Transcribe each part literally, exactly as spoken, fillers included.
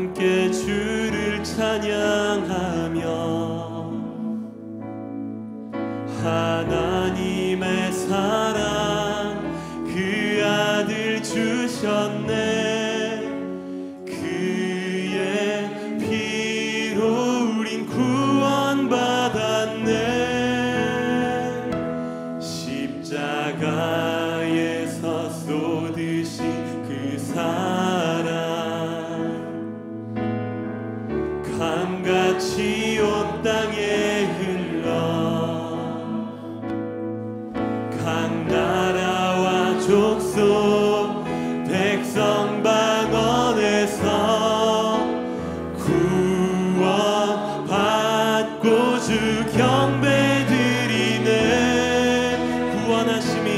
함께 주를 찬양하며 하나님의 사랑 그 아들 주셨네. 그의 피로 우린 구원받았네. 십자가에서 쏟으신 그 사랑 감같이 온 땅에 흘러 각 나라와 족속 백성 방언에서 구원 받고 주 경배 드리네. 구원하심이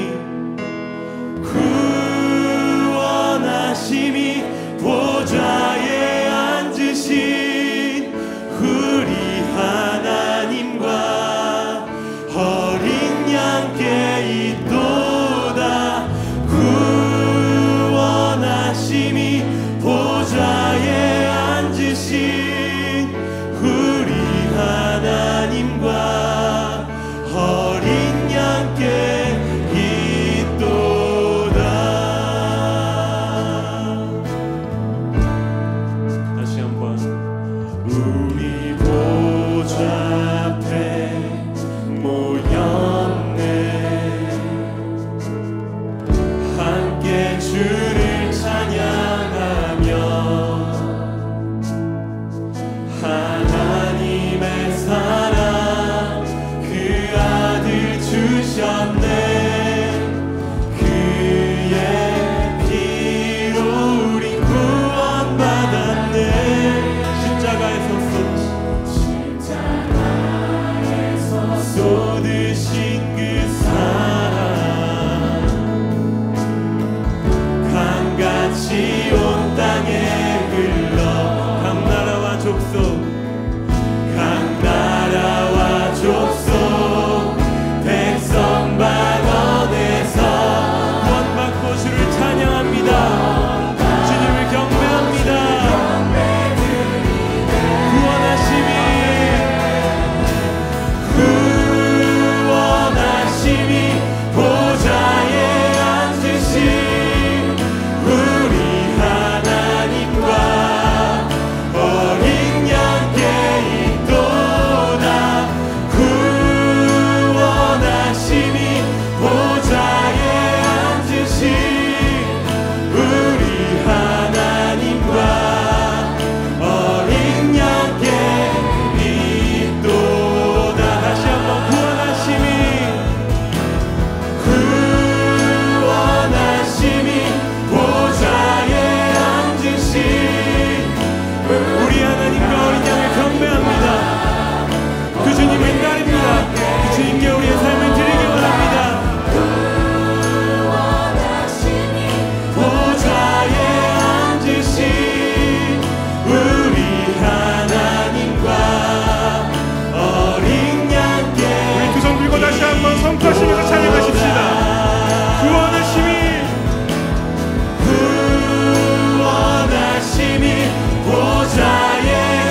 심히 보좌에 앉으신 우리 하나님과 어린 양께 있도다. 구원하심이 보좌에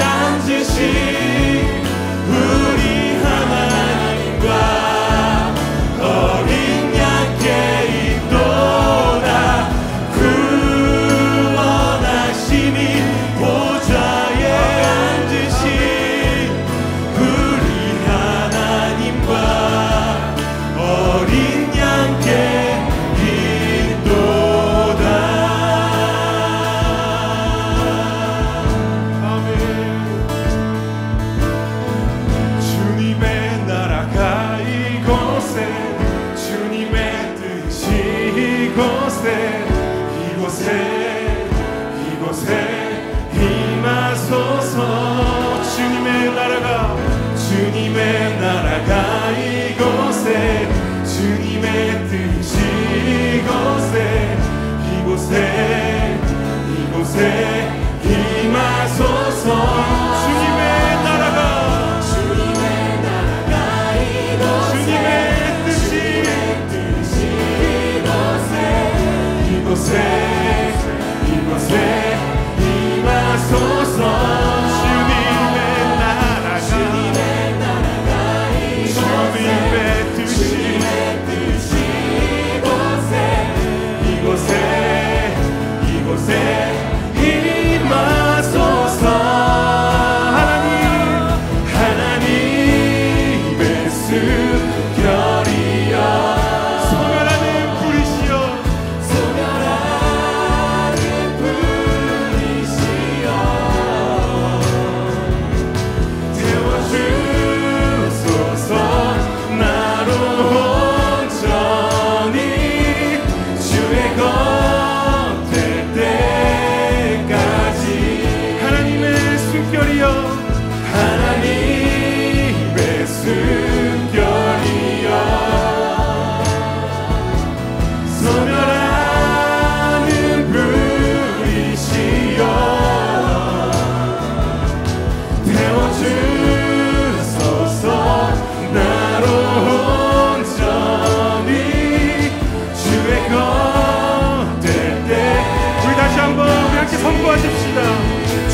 앉으신 우리 하나님과 어린 양께 이곳에 이곳에 임하소서.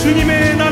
주님의 나